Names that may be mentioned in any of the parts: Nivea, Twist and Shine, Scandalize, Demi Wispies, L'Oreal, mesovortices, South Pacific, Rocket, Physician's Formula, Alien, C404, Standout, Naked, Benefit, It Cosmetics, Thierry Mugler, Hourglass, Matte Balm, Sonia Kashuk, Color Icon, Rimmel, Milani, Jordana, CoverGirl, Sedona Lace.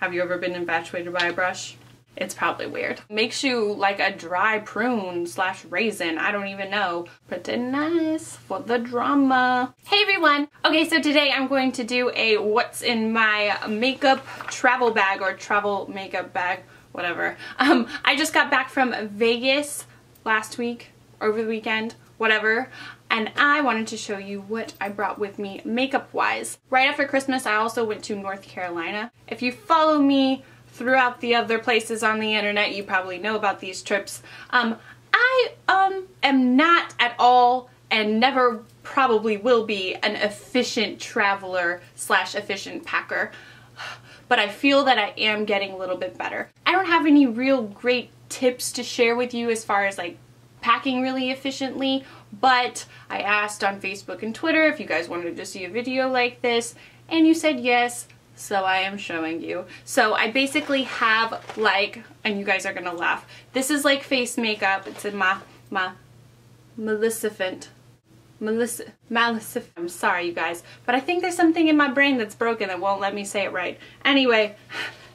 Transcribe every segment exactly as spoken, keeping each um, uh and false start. Have you ever been infatuated by a brush? It's probably weird. Makes you like a dry prune slash raisin. I don't even know. Pretty nice for the drama. Hey everyone. Okay, so today I'm going to do a what's in my makeup travel bag or travel makeup bag, whatever. Um, I just got back from Vegas last week, over the weekend, whatever. And I wanted to show you what I brought with me makeup-wise. Right after Christmas, I also went to North Carolina. If you follow me throughout the other places on the internet, you probably know about these trips. Um, I um, am not at all and never probably will be an efficient traveler slash efficient packer, but I feel that I am getting a little bit better. I don't have any real great tips to share with you as far as like packing really efficiently, but I asked on Facebook and Twitter if you guys wanted to see a video like this, and you said yes. So I am showing you. So I basically have like, and you guys are gonna laugh, this is like face makeup. It's in my, my Maleficent, Maleficent, Maleficent. I'm sorry you guys, but I think there's something in my brain that's broken that won't let me say it right. Anyway,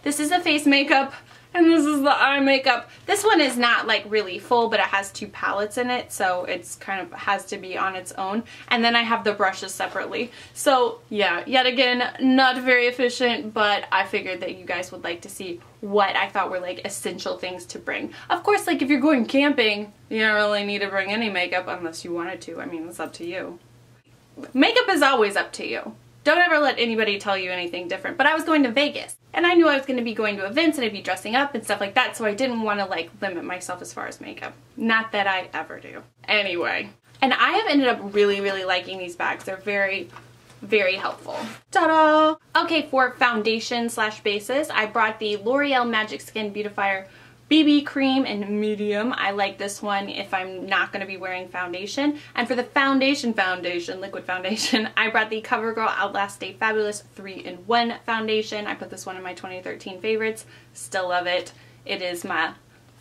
this is the face makeup and this is the eye makeup. This one is not like really full, but it has two palettes in it, so it's kind of has to be on its own. And then I have the brushes separately. So yeah, yet again, not very efficient, but I figured that you guys would like to see what I thought were like essential things to bring. Of course, like if you're going camping, you don't really need to bring any makeup unless you wanted to. I mean, it's up to you. Makeup is always up to you. Don't ever let anybody tell you anything different. But I was going to Vegas, and I knew I was going to be going to events and I'd be dressing up and stuff like that, so I didn't want to like limit myself as far as makeup. Not that I ever do. Anyway. And I have ended up really, really liking these bags. They're very, very helpful. Ta-da! Okay, for foundation slash bases, I brought the L'Oreal Magic Skin Beautifier B B cream in medium. I like this one if I'm not going to be wearing foundation. And for the foundation foundation, liquid foundation, I brought the CoverGirl Outlast Stay Fabulous three in one foundation. I put this one in my twenty thirteen favorites. Still love it. It is my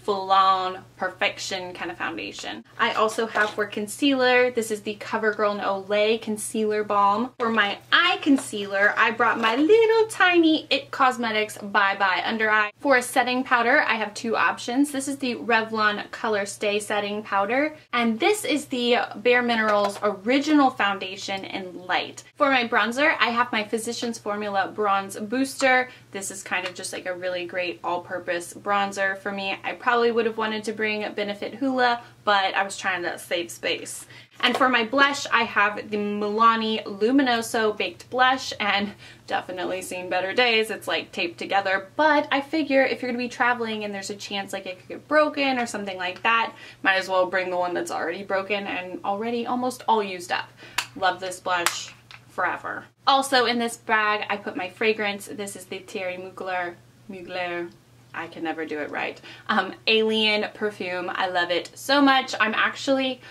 full-on perfection kind of foundation. I also have for concealer, this is the CoverGirl and Olay Concealer Balm. For my eye concealer, I brought my little tiny It Cosmetics Bye Bye Under Eye. For a setting powder, I have two options. This is the Revlon Colorstay Setting Powder, and this is the Bare Minerals Original Foundation in Light. For my bronzer, I have my Physician's Formula Bronze Booster. This is kind of just like a really great all-purpose bronzer for me. I probably Probably would have wanted to bring Benefit Hoola, but I was trying to save space. And for my blush, I have the Milani Luminoso Baked Blush, and definitely seen better days. It's like taped together, but I figure if you're gonna be traveling and there's a chance like it could get broken or something like that, might as well bring the one that's already broken and already almost all used up. Love this blush forever. Also in this bag, I put my fragrance. This is the Thierry Mugler, Mugler. I can never do it right. Um, Alien perfume. I love it so much. I'm actually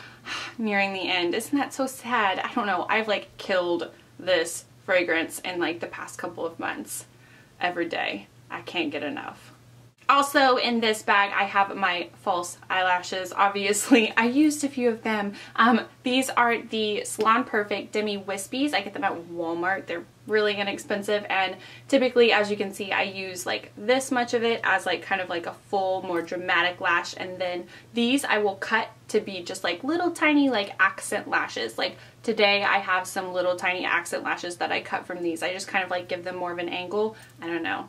nearing the end. Isn't that so sad? I don't know. I've like killed this fragrance in like the past couple of months. Every day. I can't get enough. Also in this bag, I have my false eyelashes. Obviously, I used a few of them. Um, these are the Salon Perfect Demi Wispies. I get them at Walmart. They're really inexpensive, and typically, as you can see, I use like this much of it as like kind of like a full, more dramatic lash, and then these I will cut to be just like little tiny like accent lashes. Like today, I have some little tiny accent lashes that I cut from these. I just kind of like give them more of an angle. I don't know.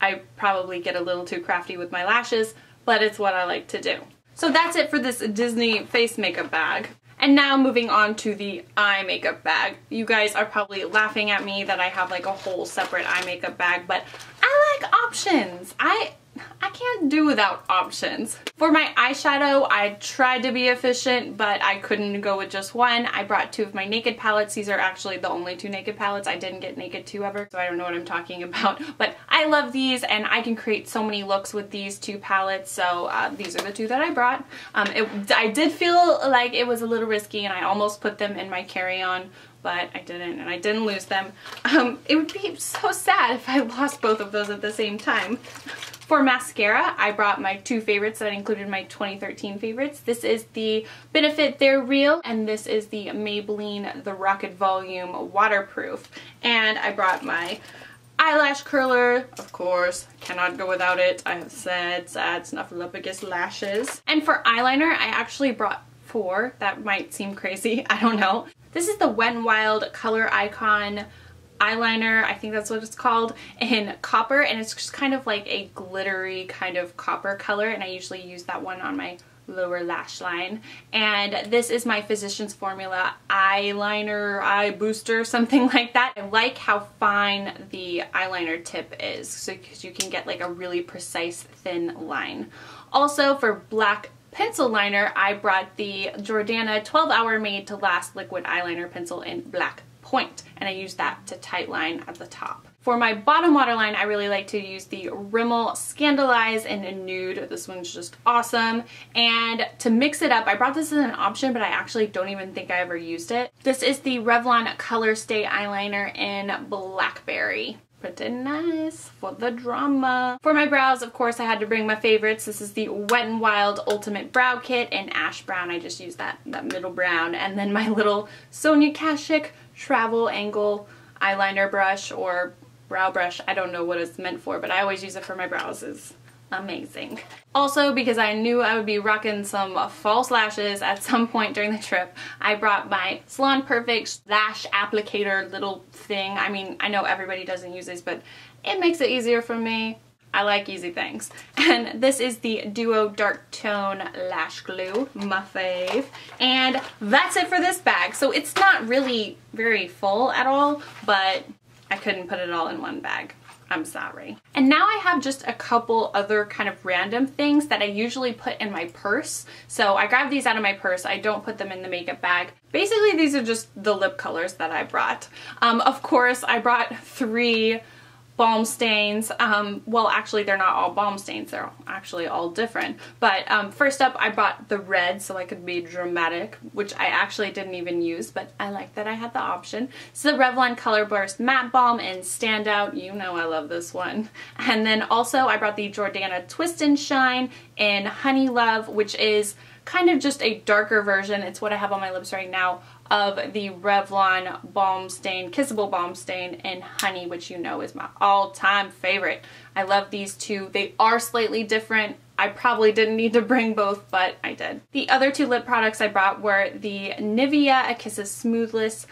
I probably get a little too crafty with my lashes, but it's what I like to do. So that's it for this Disney face makeup bag. And now moving on to the eye makeup bag. You guys are probably laughing at me that I have like a whole separate eye makeup bag, but I like options. I I can't do without options. For my eyeshadow, I tried to be efficient, but I couldn't go with just one. I brought two of my Naked palettes. These are actually the only two Naked palettes. I didn't get Naked two ever, so I don't know what I'm talking about. But I love these, and I can create so many looks with these two palettes, so uh, these are the two that I brought. Um, it, I did feel like it was a little risky, and I almost put them in my carry-on, but I didn't, and I didn't lose them. Um, it would be so sad if I lost both of those at the same time. For mascara, I brought my two favorites that I included in my twenty thirteen favorites. This is the Benefit They're Real, and this is the Maybelline The Rocket Volume Waterproof. And I brought my eyelash curler, of course, cannot go without it. I have said sad snuffleupagus lashes. And for eyeliner, I actually brought four. That might seem crazy, I don't know. This is the Wet n Wild Color Icon eyeliner, I think that's what it's called, in copper, and it's just kind of like a glittery kind of copper color, and I usually use that one on my lower lash line. And this is my Physician's Formula eyeliner, eye booster, something like that. I like how fine the eyeliner tip is, so because you can get like a really precise thin line. Also for black pencil liner, I brought the Jordana twelve hour Made to Last liquid eyeliner pencil in black point, and I use that to tight line at the top. For my bottom waterline, I really like to use the Rimmel Scandalize in a nude. This one's just awesome. And to mix it up, I brought this as an option, but I actually don't even think I ever used it. This is the Revlon Colorstay eyeliner in Blackberry. Pretty nice for the drama. For my brows, of course, I had to bring my favorites. This is the Wet n Wild Ultimate Brow Kit in Ash Brown. I just use that, that middle brown. And then my little Sonia Kashuk Travel Angle eyeliner brush or brow brush. I don't know what it's meant for, but I always use it for my brows. It's amazing. Also, because I knew I would be rocking some false lashes at some point during the trip, I brought my Salon Perfect lash applicator little thing. I mean, I know everybody doesn't use these, but it makes it easier for me. I like easy things. And this is the Duo Dark Tone Lash Glue, my fave. And that's it for this bag. So it's not really very full at all, but I couldn't put it all in one bag. I'm sorry. And now I have just a couple other kind of random things that I usually put in my purse. So I grab these out of my purse. I don't put them in the makeup bag. Basically, these are just the lip colors that I brought. Um, of course, I brought three balm stains. Um, well, actually, they're not all balm stains. They're actually all different. But um, first up, I bought the red so I could be dramatic, which I actually didn't even use, but I like that I had the option. It's the Revlon Color Burst Matte Balm in Standout. You know I love this one. And then also, I brought the Jordana Twist and Shine in Honey Love, which is kind of just a darker version. It's what I have on my lips right now of the Revlon Balm Stain, Kissable Balm Stain in Honey, which you know is my all-time favorite. I love these two. They are slightly different. I probably didn't need to bring both, but I did. The other two lip products I brought were the Nivea A Kiss of Smoothless,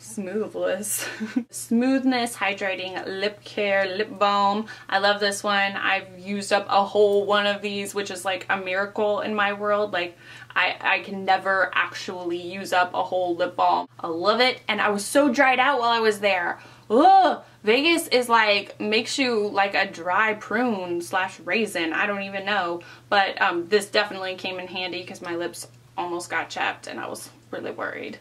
Smoothless, Smoothness Hydrating Lip Care Lip Balm. I love this one. I've used up a whole one of these, which is like a miracle in my world. Like, I, I can never actually use up a whole lip balm. I love it, and I was so dried out while I was there. Ugh, Vegas is like, makes you like a dry prune slash raisin. I don't even know, but um, this definitely came in handy because my lips almost got chapped and I was really worried.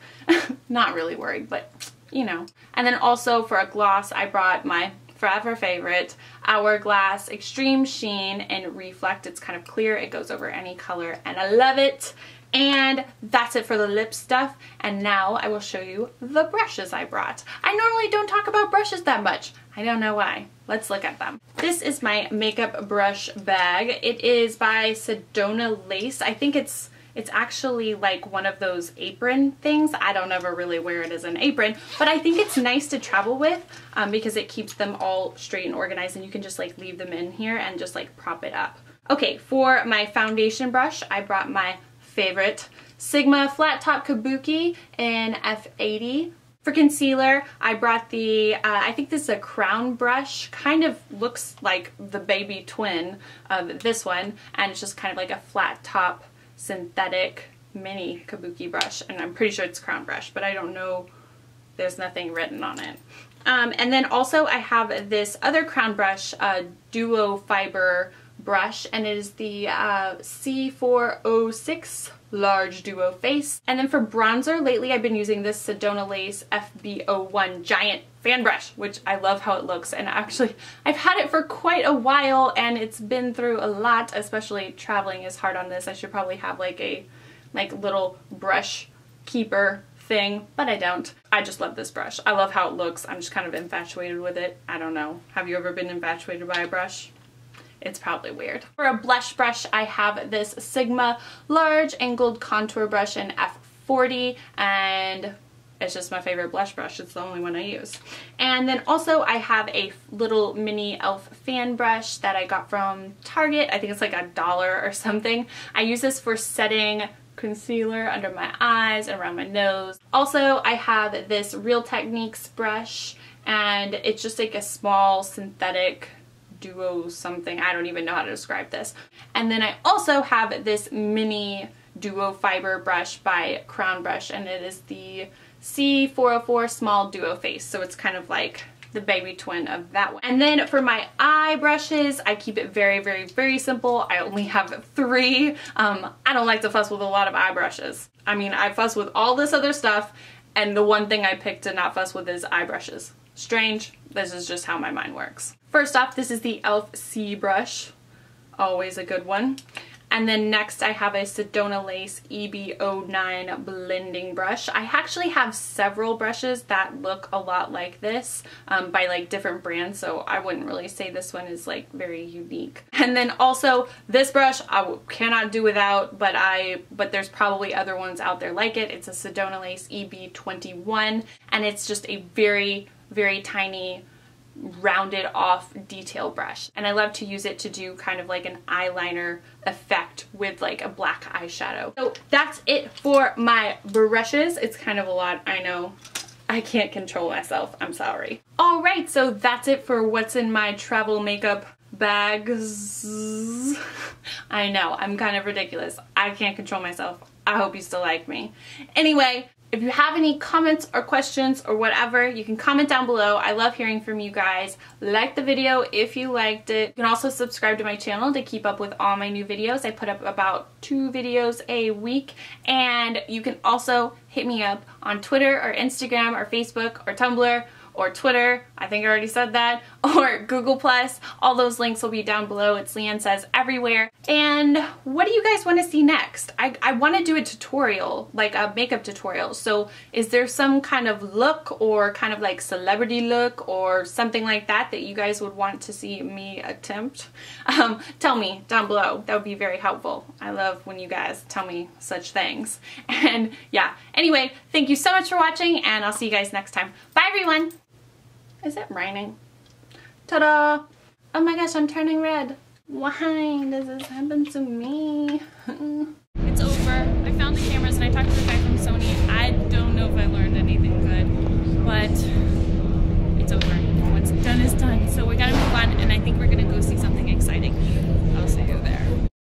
Not really worried, but you know. And then also for a gloss, I brought my forever favorite Hourglass Extreme Sheen and Reflect. It's kind of clear, it goes over any color, and I love it. And that's it for the lip stuff, and now I will show you the brushes I brought. I normally don't talk about brushes that much. I don't know why. Let's look at them. This is my makeup brush bag. It is by Sedona Lace. I think it's It's actually like one of those apron things. I don't ever really wear it as an apron, but I think it's nice to travel with um, because it keeps them all straight and organized, and you can just like leave them in here and just like prop it up. Okay, for my foundation brush, I brought my favorite Sigma Flat Top Kabuki in F eighty. For concealer, I brought the, uh, I think this is a crown brush, kind of looks like the baby twin of this one, and it's just kind of like a flat top synthetic mini kabuki brush, and I'm pretty sure it's crown brush, but I don't know, there's nothing written on it. Um, and then also I have this other crown brush, uh, duo fiber brush, and it is the uh, C four oh six Large Duo Face. And then for bronzer, lately I've been using this Sedona Lace F B oh one Giant Fan Brush, which I love how it looks, and actually I've had it for quite a while and it's been through a lot, especially traveling is hard on this. I should probably have like a like little brush keeper thing, but I don't. I just love this brush. I love how it looks. I'm just kind of infatuated with it. I don't know. Have you ever been infatuated by a brush? It's probably weird. For a blush brush, I have this Sigma Large Angled Contour Brush in F forty, and It's just my favorite blush brush. It's the only one I use. And then also I have a little mini e l f fan brush that I got from Target. I think it's like a dollar or something. I use this for setting concealer under my eyes, around my nose. Also, I have this Real Techniques brush, and it's just like a small synthetic Duo something. I don't even know how to describe this. And then I also have this mini Duo fiber brush by Crown Brush, and it is the C four oh four Small Duo Face, so it's kind of like the baby twin of that one. And then for my eye brushes, I keep it very, very, very simple. I only have three. Um, I don't like to fuss with a lot of eye brushes. I mean, I fuss with all this other stuff, and the one thing I picked to not fuss with is eye brushes. Strange. This is just how my mind works. First off, this is the e l f C brush. Always a good one. And then next I have a Sedona Lace E B oh nine blending brush. I actually have several brushes that look a lot like this um, by like different brands, so I wouldn't really say this one is like very unique. And then also this brush I cannot do without, but I but there's probably other ones out there like it. It's a Sedona Lace E B twenty-one, and it's just a very, very tiny rounded off detail brush, and I love to use it to do kind of like an eyeliner effect with like a black eyeshadow. So that's it for my brushes. It's kind of a lot, I know. I can't control myself, I'm sorry. All right, so that's it for what's in my travel makeup bags. I know, I'm kind of ridiculous. I can't control myself. I hope you still like me. Anyway, if you have any comments or questions or whatever, you can comment down below. I love hearing from you guys. Like the video if you liked it. You can also subscribe to my channel to keep up with all my new videos. I put up about two videos a week. And you can also hit me up on Twitter or Instagram or Facebook or Tumblr or Twitter. I think I already said that. Or Google plus. All those links will be down below. It's Leanne Says everywhere. And what do you guys want to see next? I, I want to do a tutorial, like a makeup tutorial. So is there some kind of look or kind of like celebrity look or something like that that you guys would want to see me attempt? Um, tell me down below. That would be very helpful. I love when you guys tell me such things. And yeah, anyway, thank you so much for watching, and I'll see you guys next time. Bye, everyone. Is it raining? Ta-da! Oh my gosh, I'm turning red. Why does this happen to me? It's over. I found the cameras and I talked to the guy from Sony. I don't know if I learned anything.